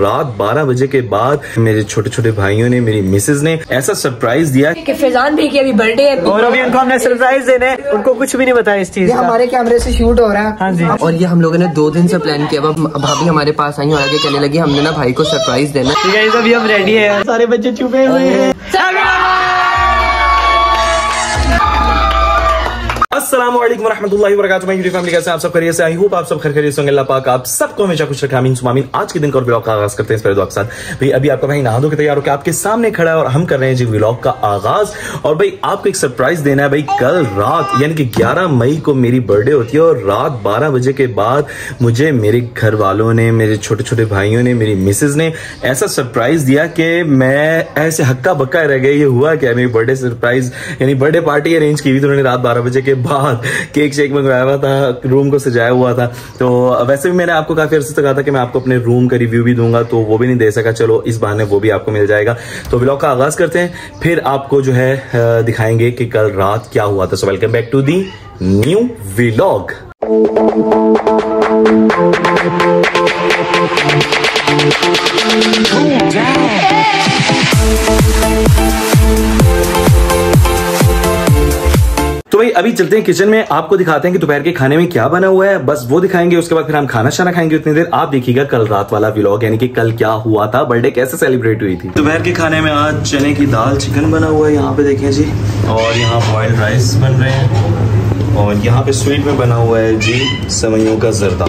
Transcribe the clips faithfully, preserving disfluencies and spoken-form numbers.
रात बारह बजे के बाद मेरे छोटे छोटे भाइयों ने, मेरी मिसेज ने ऐसा सरप्राइज दिया कि फैजान भाई की अभी बर्थडे है और अभी उनको हमने सरप्राइज देना है। उनको कुछ भी नहीं बताया इस चीज का, हमारे कैमरे से शूट हो रहा है। हाँ जी। और ये हम लोगों ने दो दिन से प्लान किया। भाभी हमारे पास आई और आगे कहने लगी हमने ना भाई को सरप्राइज देना है। अभी हम रेडी है, सारे बच्चे छुपे हुए हैं। अस्सलाम वालेकुम रहमतुल्लाहि व बरकातुहू। मैं यूट्यूब फैमिली, कैसे आप सब खैरियत से? आई होप आप सब खैरियत से होंगे। अल्लाह पाक आप सबको हमेशा खुश रखे, आमीन सुम्मा आमीन। आज के दिन का व्लॉग का आगाज करते हैं इस दुआ के साथ। भाई अभी आपका भाई नहा धो के तैयार होकर आपके सामने खड़ा है और हम कर रहे हैं जी व्लॉग का आगाज। और भाई आपको एक सरप्राइज देना है। भाई कल रात यानी कि ग्यारह मई को मेरी बर्थडे होती है और रात बारह बजे के बाद मुझे मेरे घर वालों ने, मेरे छोटे छोटे भाइयों ने, मेरी मिसेज ने ऐसा सरप्राइज दिया कि मैं ऐसे हक्का बक्का रह गया। ये हुआ क्या, मेरी बर्थडे सरप्राइज यानी बर्थडे पार्टी अरेंज की हुई तो उन्होंने रात बारह बजे के बाद केक शेक मंगवाया हुआ था, रूम को सजाया हुआ था। तो वैसे भी मैंने आपको काफी अर्से तक कहा था कि मैं आपको अपने रूम का रिव्यू भी दूंगा, तो वो भी नहीं दे सका। चलो इस बहाने वो भी आपको मिल जाएगा। तो व्लॉग का आगाज करते हैं, फिर आपको जो है दिखाएंगे कि कल रात क्या हुआ था। So welcome back to the new vlog. तो भाई अभी चलते हैं किचन में, आपको दिखाते हैं कि दोपहर के खाने में क्या बना हुआ है। बस वो दिखाएंगे, उसके बाद फिर हम खाना शाना खाएंगे। उतनी देर आप देखिएगा कल रात वाला व्लॉग, यानी कि कल क्या हुआ था, बर्थडे कैसे सेलिब्रेट हुई थी। दोपहर के खाने में आज चने की दाल, चिकन बना हुआ है यहाँ पे देखें जी, और यहाँ बॉइल्ड राइस बन रहे हैं, और यहाँ पे स्वीट में बना हुआ है जी सेवइयों का जरदा।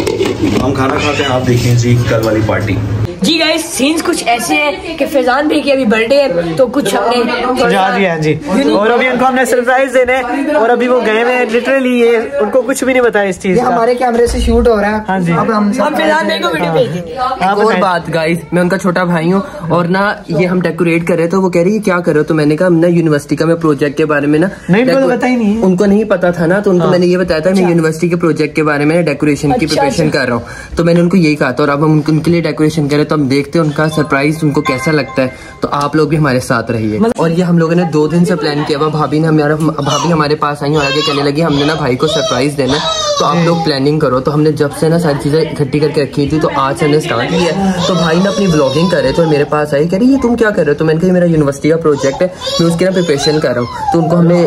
हम खाना खाते हैं, आप देखें जी कल वाली पार्टी। जी गाइस सीन्स कुछ ऐसे हैं कि फैजान भाई की अभी बर्थडे है तो कुछ हमने सजा दिया है जी, और अभी उनको हमने सरप्राइज देने और अभी वो गए हुए लिटरली, ये उनको कुछ भी नहीं बताया इस चीज का। हमारे कैमरे से शूट हो रहा है। हाँ जी। अब हम फैजान भाई को वीडियो भेजेंगे। और बात गाइस, मैं उनका छोटा भाई हूँ और ना ये हम डेकोरेट कर रहे थे, वो कह रही है क्या कर रहे हो, तो मैंने कहा ना यूनिवर्सिटी का मैं प्रोजेक्ट के बारे में ना पता ही नहीं, उनको नहीं पता था ना, तो उनको मैंने ये बताया था मैं यूनिवर्सिटी के प्रोजेक्ट के बारे में डेकोरेशन की प्रिपरेशन कर रहा हूँ, तो मैंने उनको यही कहा था। और अब हम उनके लिए डेकोरेशन कर रहे, हम देखते हैं उनका सरप्राइज उनको कैसा लगता है। तो आप लोग भी हमारे साथ रहिए। और ये हम लोगों ने दो दिन से प्लान किया। भाभी ने हमारा भाभी हमारे पास आई और आगे कहने लगी हमने ना भाई को सरप्राइज देना, तो आप लोग प्लानिंग करो। तो हमने जब से ना सारी चीजें इकट्ठी करके रखी थी, तो आज हमने स्टार्ट किया। तो भाई ने अपनी ब्लॉगिंग कर रहे थे और मेरे पास आई, कह रही ये तुम क्या कर रहे हो, तो मैंने कहा मेरा यूनिवर्सिटी का प्रोजेक्ट है, मैं उसकी ना प्रिपरेशन कर रहा हूँ। तो उनको हमने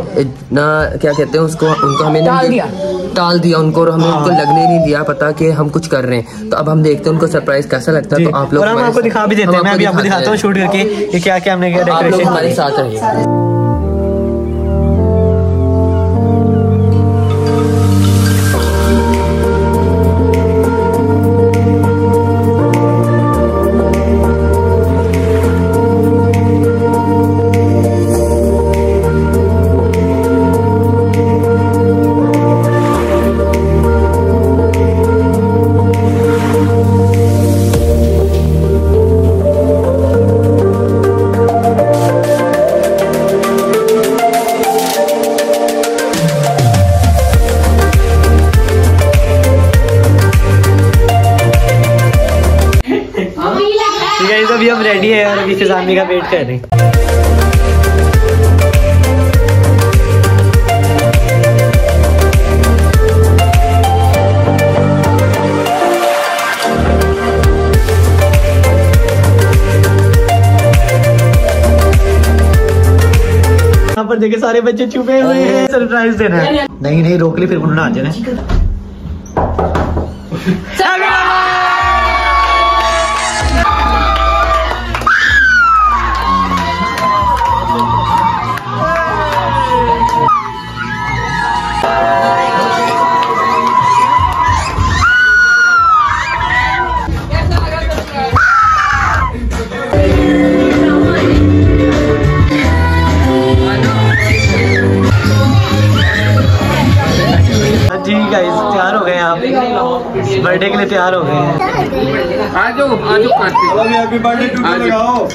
ना क्या कहते हैं उसको, उनको हमने टाल दिया उनको, और हमने उनको लगने नहीं दिया पता कि हम कुछ कर रहे हैं। तो अब हम देखते हैं उनको सरप्राइज कैसा लगता है। तो आप लोग, हम आपको दिखा भी देते हैं, मैं अभी आपको दिखाता हूँ शूट करके कि क्या क्या हमने किया। डेकोरेशन हमारे साथ रहिए। अभी हम रेडी है और अभी फैजान का वेट कर रहे हैं। यहाँ पर देखे सारे बच्चे छुपे हुए हैं, सरप्राइज देना है। नहीं नहीं रोक ली, फिर उन्होंने आ जाना। बर्थडे के लिए तैयार हो गए हैं। आ जाओ आ जाओ party, happy birthday to you लगाओ।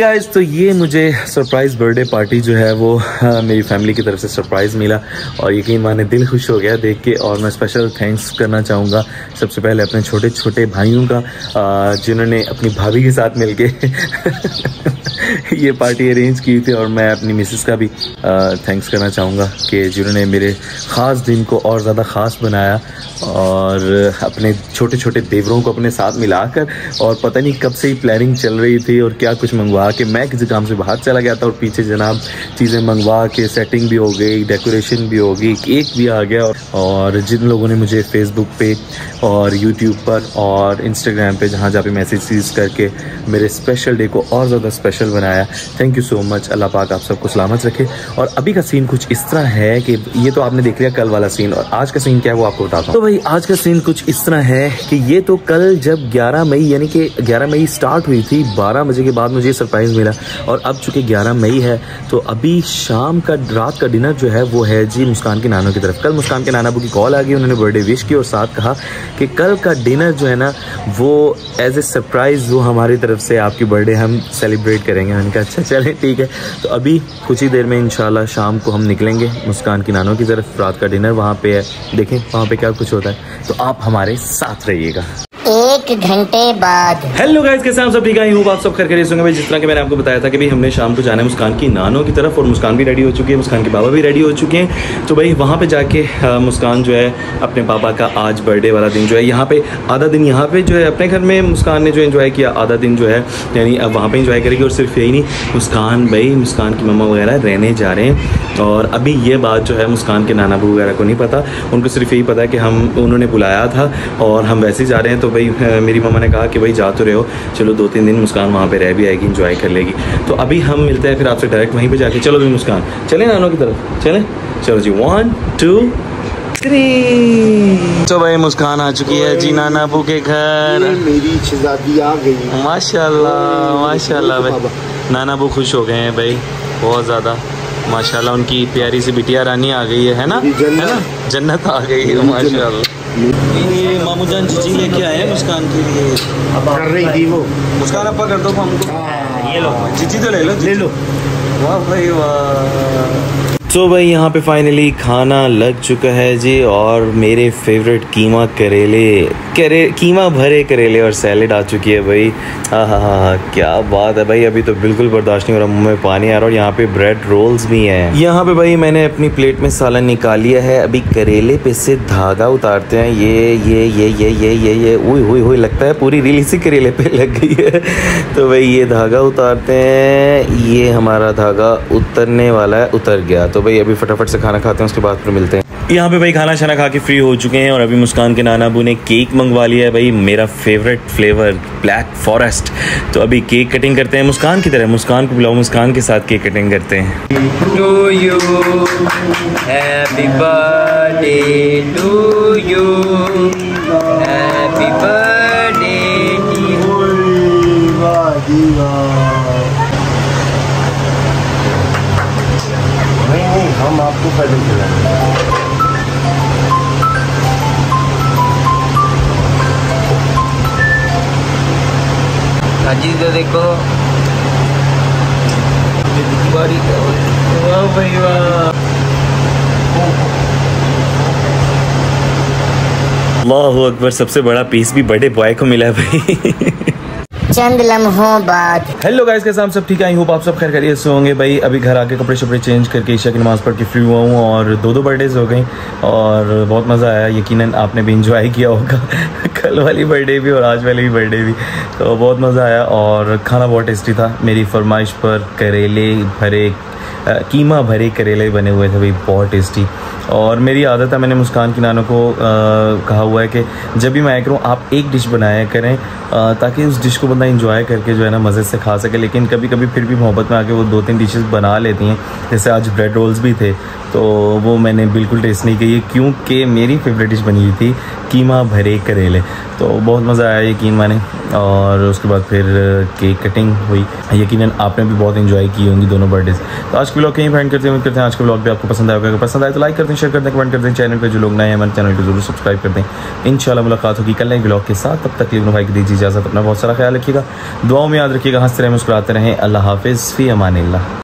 गाइज, तो ये मुझे सरप्राइज़ बर्थडे पार्टी जो है वो आ, मेरी फैमिली की तरफ से सरप्राइज़ मिला और यकीन माने दिल खुश हो गया देख के। और मैं स्पेशल थैंक्स करना चाहूँगा सबसे पहले अपने छोटे छोटे भाइयों का जिन्होंने अपनी भाभी के साथ मिल के ये पार्टी अरेंज की थी। और मैं अपनी मिसेस का भी आ, थैंक्स करना चाहूँगा कि जिन्होंने मेरे ख़ास दिन को और ज़्यादा ख़ास बनाया और अपने छोटे छोटे देवरों को अपने साथ मिलाकर। और पता नहीं कब से ही प्लानिंग चल रही थी और क्या कुछ मंगवा के, मैं किसी काम से बाहर चला गया था और पीछे जनाब चीज़ें मंगवा के सेटिंग भी हो गई, डेकोरेशन भी हो गई, केक भी आ गया। और जिन लोगों ने मुझे फेसबुक पे और यूट्यूब पर और इंस्टाग्राम पे जहाँ जहाँ पे मैसेज करके मेरे स्पेशल डे को और ज़्यादा स्पेशल बनाया, थैंक यू सो मच। अल्लाह पाक आप सबको सलामत रखे। और अभी का सीन कुछ इस तरह है कि ये तो आपने देख लिया कल वाला सीन, और आज का सीन क्या है वो आपको बताता हूँ। तो भाई आज का सीन कुछ इस तरह है कि ये तो कल जब ग्यारह मई यानी कि ग्यारह मई स्टार्ट हुई थी, बारह बजे के बाद मुझे सरप्राइज़ मिला। और अब चूँकि ग्यारह मई है तो अभी शाम का रात का डिनर जो है वो है जी मुस्कान के नानों की तरफ। कल मुस्कान के नानाबू की कॉल आ गई, उन्होंने बर्थडे विश की और साथ कहा कि कल का डिनर जो है ना वो एज ए सरप्राइज़ वो हमारी तरफ से आपकी बर्थडे हम सेलिब्रेट करेंगे। मैंने कहा अच्छा चलें ठीक है। तो अभी कुछ ही देर में इंशाल्लाह शाम को हम निकलेंगे मुस्कान की नानों की तरफ, रात का डिनर वहाँ पे है, देखें वहाँ पे क्या कुछ होता है। तो आप हमारे साथ रहिएगा। एक घंटे बाद हेलो गाइस, कैसे आप सब? ठीक आई हूँ, आप सब खैर होंगे। भाई जिस तरह कि मैंने आपको बताया था कि भाई हमने शाम को जाना है मुस्कान की नानों की तरफ, और मुस्कान भी रेडी हो चुकी है, मुस्कान के बाबा भी रेडी हो चुके हैं। तो भाई वहाँ पे जाके आ, मुस्कान जो है अपने बाबा का आज बर्थडे वाला दिन जो है यहाँ पे आधा दिन यहाँ पे जो है अपने घर में मुस्कान ने जो इन्जॉय किया, आधा दिन जो है यानी अब वहाँ पर इंजॉय करेगी। और सिर्फ यही नहीं, मुस्कान भाई मुस्कान की ममा वगैरह रहने जा रहे हैं। और अभी ये बात जो है मुस्कान के नाना बू वगैरह को नहीं पता, उनको सिर्फ यही पता है कि हम उन्होंने बुलाया था और हम वैसे ही जा रहे हैं। तो भाई मेरी ममा ने कहा कि भाई जा तो रहे हो, चलो दो तीन दिन मुस्कान वहाँ पे रह भी आएगी, एंजॉय कर लेगी। तो अभी हम मिलते हैं फिर आपसे डायरेक्ट वहीं पे जाके। चलो भी मुस्कान चलें नानों की तरफ, चलें चलो जी वन टू थ्री। तो भाई मुस्कान आ चुकी है जी नाना अबू के घर, मेरी शहजादी आ गई। माशाल्लाह माशाल्लाह भाई नाना अबू खुश हो गए हैं भाई बहुत ज़्यादा, माशाल्लाह उनकी प्यारी सी बिटिया रानी आ गई है, है ना, है ना, जन्नत आ गई है माशाल्लाह। ये मामू जान चीज़ी लेके आए हैं मुस्कान के लिए, अब कर रही थी वो मुस्कान अपा कर दो हमको, ये लो चीज़ी तो ले लो ले लो। वाह भाई वाह। तो भाई यहाँ पे फाइनली खाना लग चुका है जी, और मेरे फेवरेट कीमा करेले करे कीमा भरे करेले और सैलेड आ चुकी है भाई। हाँ हाँ हाँ क्या बात है भाई, अभी तो बिल्कुल बर्दाश्त नहीं हो रहा, मुँह में पानी आ रहा। और यहाँ पे ब्रेड रोल्स भी हैं। यहाँ पे भाई मैंने अपनी प्लेट में सालन निकाल लिया है, अभी करेले पे से धागा उतारते हैं। ये ये ये ये ये ये ये हुई हुई हुई लगता है पूरी रील इसी करेले पे लग गई है। तो भाई ये धागा उतारते हैं, ये हमारा धागा उतरने वाला है, उतर गया। तो भाई अभी फटाफट से खाना खाते हैं, उसके बाद फिर मिलते हैं। यहाँ पे भाई खाना शाना खा के फ्री हो चुके हैं और अभी मुस्कान के नाना अबू ने केक मंगवा लिया है, भाई मेरा फेवरेट फ्लेवर ब्लैक फॉरेस्ट। तो अभी केक कटिंग करते हैं मुस्कान की तरह, मुस्कान को बुलाओ, मुस्कान के साथ केक कटिंग करते हैं। To you happy birthday, to you happy birthday. हम आपको पहले खिलाएंगे। जी तो देखो बारी, वाह भाई वाह, अल्लाहू अकबर। सबसे बड़ा पीस भी बर्थडे बॉय को मिला है भाई। चंद लम्हों बाद हेलो गाइस, कैसे आप सब? ठीक आई होप आप सब खैर खैरियत से होंगे। भाई अभी घर आके कपड़े शपड़े चेंज करके ईशा की नमाज़ पढ़ के फ्री हुआ हूँ, और दो दो बर्थडेज हो गई और बहुत मज़ा आया। यकीनन आपने भी इंजॉय किया होगा कल वाली बर्थडे भी और आज वाली भी बर्थडे भी, तो बहुत मज़ा आया। और खाना बहुत टेस्टी था, मेरी फरमाइश पर करेले भरे कीमा भरे करेले बने हुए थे भाई, बहुत टेस्टी। और मेरी आदत है, मैंने मुस्कान की नानों को आ, कहा हुआ है कि जब भी मैं आया करूँ आप एक डिश बनाया करें आ, ताकि उस डिश को बंदा इंजॉय करके जो है ना मज़े से खा सके। लेकिन कभी कभी फिर भी मोहब्बत में आके वो दो तीन डिशेस बना लेती हैं, जैसे आज ब्रेड रोल्स भी थे तो वो मैंने बिल्कुल टेस्ट नहीं की क्योंकि मेरी फेवरेट डिश बनी हुई थी कीमा भरे करेले। तो बहुत मज़ा आया यकीन माने। और उसके बाद फिर केक कटिंग हुई, यकीनन आपने भी बहुत इंजॉय की होंगी दोनों बर्थडेज। तो आज के ब्लॉग कहीं फैंड करते हैं, उम्मीद करते हैं आज के ब्लॉग भी आपको पसंद आएगा। अगर पसंद आए तो लाइक करते हैं, शेयर करते हैं, कमेंट करते हैं। चैनल पर जो लोग नए हैं हमारे चैनल को जरूर सब्सक्राइब करते हैं। इंशाल्लाह मुलाकात होगी कल नए ब्लॉग के साथ, तब तक भाई की दीजिए इजाज़त, अपना बहुत सारा ख्याल रखिएगा, दुआओं में याद रखिएगा, हंसते रहें, मुस्कुराते रहें। अल्लाह हाफिज़, फ़ी अमानिल्लाह।